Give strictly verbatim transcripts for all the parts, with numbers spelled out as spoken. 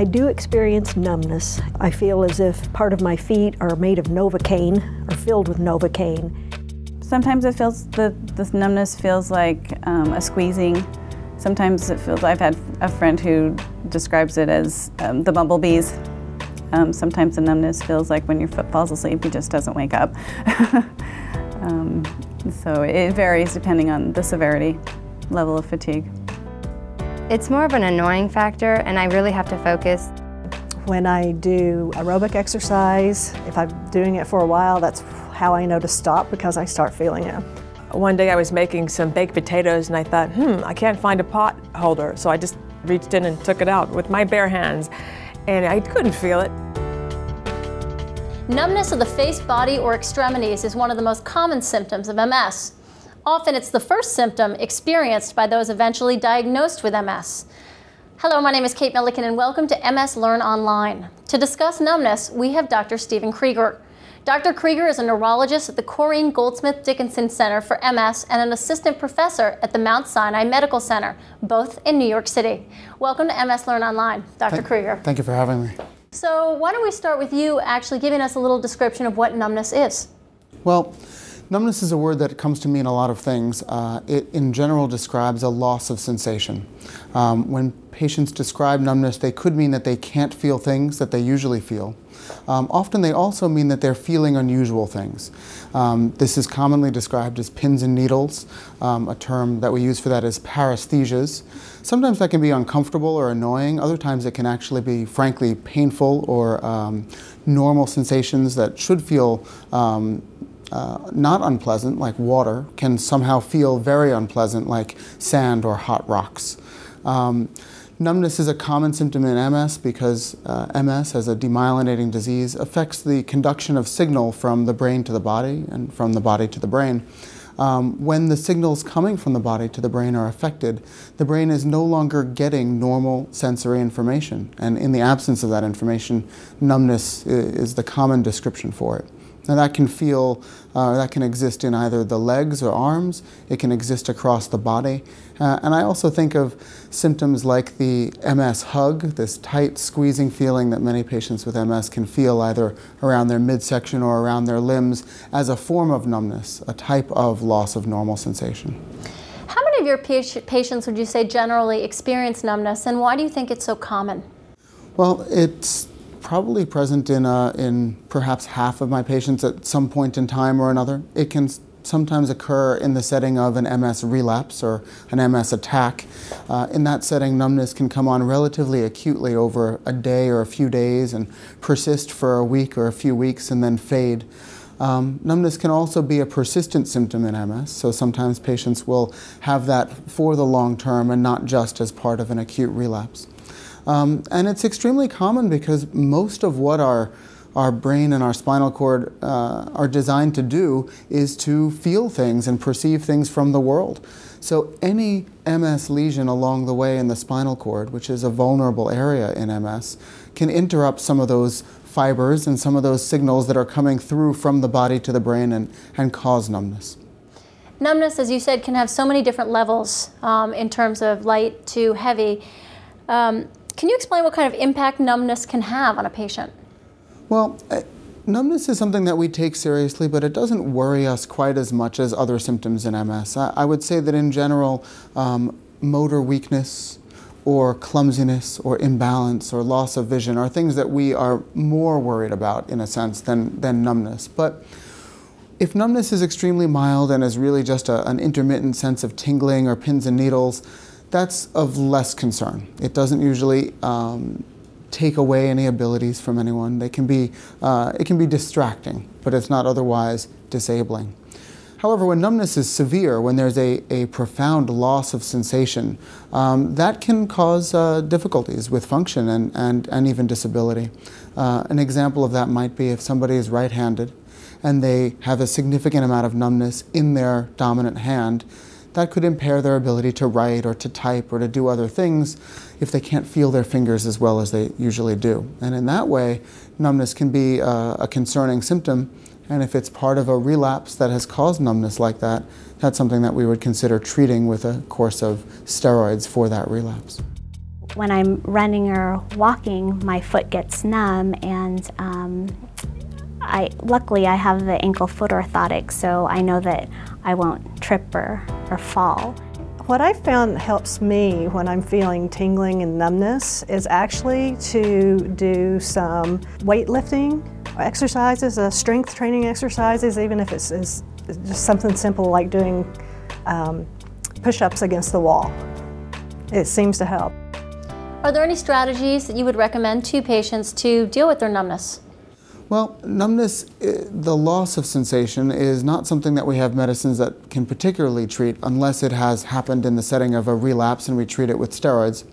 I do experience numbness. I feel as if part of my feet are made of Novocaine or filled with Novocaine. Sometimes it feels, the, this numbness feels like um, a squeezing. Sometimes it feels, I've had a friend who describes it as um, the bumblebees. Um, sometimes the numbness feels like when your foot falls asleep, it just doesn't wake up. um, so it varies depending on the severity, level of fatigue. It's more of an annoying factor, and I really have to focus. When I do aerobic exercise, if I'm doing it for a while, that's how I know to stop, because I start feeling it. One day I was making some baked potatoes, and I thought, hmm, I can't find a pot holder. So I just reached in and took it out with my bare hands, and I couldn't feel it. Numbness of the face, body, or extremities is one of the most common symptoms of M S. Often it's the first symptom experienced by those eventually diagnosed with M S. Hello, my name is Kate Milliken, and welcome to M S Learn Online. To discuss numbness, we have Doctor Stephen Krieger. Doctor Krieger is a neurologist at the Corinne Goldsmith Dickinson Center for M S and an assistant professor at the Mount Sinai Medical Center, both in New York City. Welcome to M S Learn Online, Doctor Thank, Krieger. Thank you for having me. So why don't we start with you actually giving us a little description of what numbness is? Well, numbness is a word that comes to mean a lot of things. Uh, it, in general, describes a loss of sensation. Um, when patients describe numbness, they could mean that they can't feel things that they usually feel. Um, often they also mean that they're feeling unusual things. Um, this is commonly described as pins and needles. Um, a term that we use for that is paresthesias. Sometimes that can be uncomfortable or annoying. Other times it can actually be, frankly, painful or um, normal sensations that should feel um, Uh, not unpleasant, like water, can somehow feel very unpleasant, like sand or hot rocks. Um, numbness is a common symptom in M S because uh, M S, as a demyelinating disease, affects the conduction of signal from the brain to the body and from the body to the brain. Um, when the signals coming from the body to the brain are affected, the brain is no longer getting normal sensory information, and in the absence of that information, numbness is the common description for it. Now that can feel, uh, that can exist in either the legs or arms, it can exist across the body. Uh, and I also think of symptoms like the M S hug, this tight squeezing feeling that many patients with M S can feel either around their midsection or around their limbs as a form of numbness, a type of loss of normal sensation. How many of your patients would you say generally experience numbness, and why do you think it's so common? Well, it's probably present in, uh, in perhaps half of my patients at some point in time or another. It can sometimes occur in the setting of an M S relapse or an M S attack. Uh, in that setting, numbness can come on relatively acutely over a day or a few days and persist for a week or a few weeks and then fade. Um, numbness can also be a persistent symptom in M S, so sometimes patients will have that for the long term and not just as part of an acute relapse. Um, and it's extremely common because most of what our, our brain and our spinal cord uh, are designed to do is to feel things and perceive things from the world. So any M S lesion along the way in the spinal cord, which is a vulnerable area in M S, can interrupt some of those fibers and some of those signals that are coming through from the body to the brain and, and cause numbness. Numbness, as you said, can have so many different levels um, in terms of light to heavy. Um, Can you explain what kind of impact numbness can have on a patient? Well, uh, numbness is something that we take seriously, but it doesn't worry us quite as much as other symptoms in M S. I, I would say that in general, um, motor weakness or clumsiness or imbalance or loss of vision are things that we are more worried about, in a sense, than, than numbness. But if numbness is extremely mild and is really just a, an intermittent sense of tingling or pins and needles, that's of less concern. It doesn't usually um, take away any abilities from anyone. They can be, uh, it can be distracting, but it's not otherwise disabling. However, when numbness is severe, when there's a, a profound loss of sensation, um, that can cause uh, difficulties with function and, and, and even disability. Uh, an example of that might be if somebody is right-handed and they have a significant amount of numbness in their dominant hand, that could impair their ability to write or to type or to do other things if they can't feel their fingers as well as they usually do. And in that way, numbness can be uh, a concerning symptom, and if it's part of a relapse that has caused numbness like that, that's something that we would consider treating with a course of steroids for that relapse. When I'm running or walking, my foot gets numb, and um, I, luckily I have the ankle foot orthotic, so I know that I won't trip or, or fall. What I found helps me when I'm feeling tingling and numbness is actually to do some weightlifting exercises, uh, strength training exercises, even if it's, it's just something simple like doing um, push-ups against the wall. It seems to help. Are there any strategies that you would recommend to patients to deal with their numbness? Well, numbness, the loss of sensation, is not something that we have medicines that can particularly treat unless it has happened in the setting of a relapse and we treat it with steroids.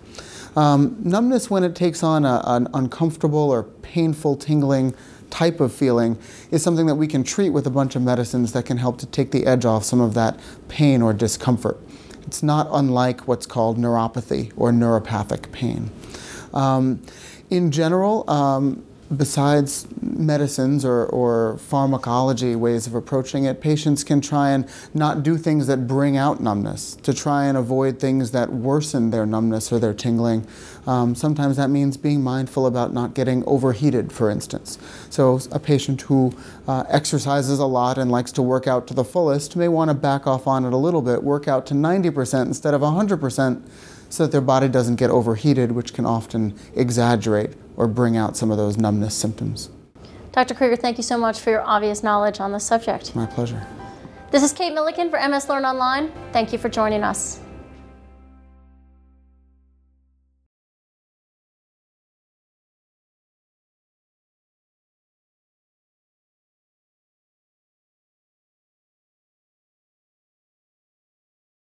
Um, numbness, when it takes on a, an uncomfortable or painful tingling type of feeling, is something that we can treat with a bunch of medicines that can help to take the edge off some of that pain or discomfort. It's not unlike what's called neuropathy or neuropathic pain. Um, in general, um, besides medicines or, or pharmacology ways of approaching it, patients can try and not do things that bring out numbness, to try and avoid things that worsen their numbness or their tingling. Um, sometimes that means being mindful about not getting overheated, for instance. So a patient who uh, exercises a lot and likes to work out to the fullest may want to back off on it a little bit, work out to ninety percent instead of one hundred percent, so that their body doesn't get overheated, which can often exaggerate or bring out some of those numbness symptoms. Doctor Krieger, thank you so much for your obvious knowledge on this subject. My pleasure. This is Kate Milliken for M S Learn Online. Thank you for joining us.